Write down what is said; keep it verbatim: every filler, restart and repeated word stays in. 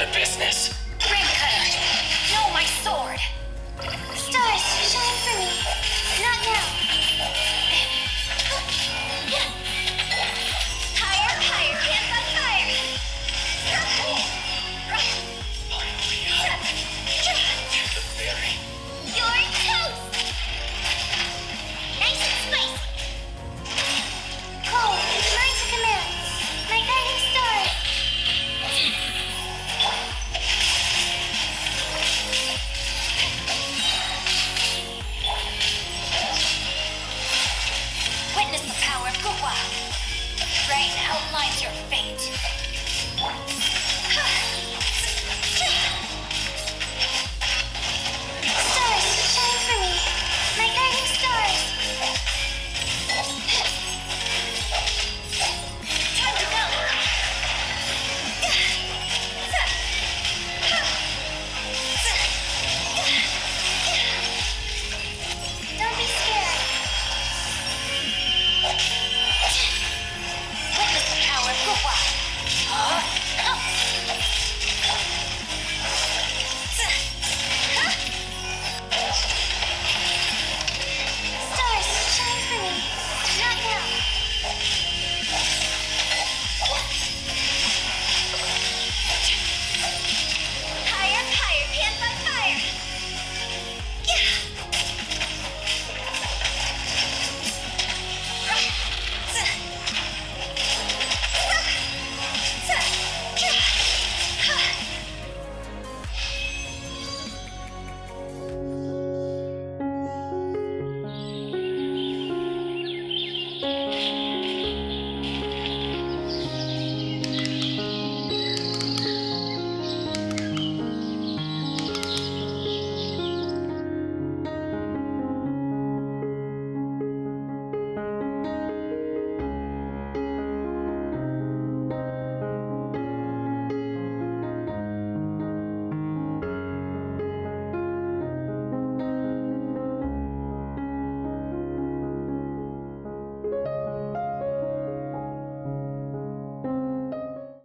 the business. Ringcutter, no, my sword. Stars, shine for me. Not now. Higher, higher, hands on fire. Finally out. You're the berry. You're toast. Nice and spicy. Cold, learn to command. My guiding stars. Witness the power of Kuwa. Rain outlines your fate.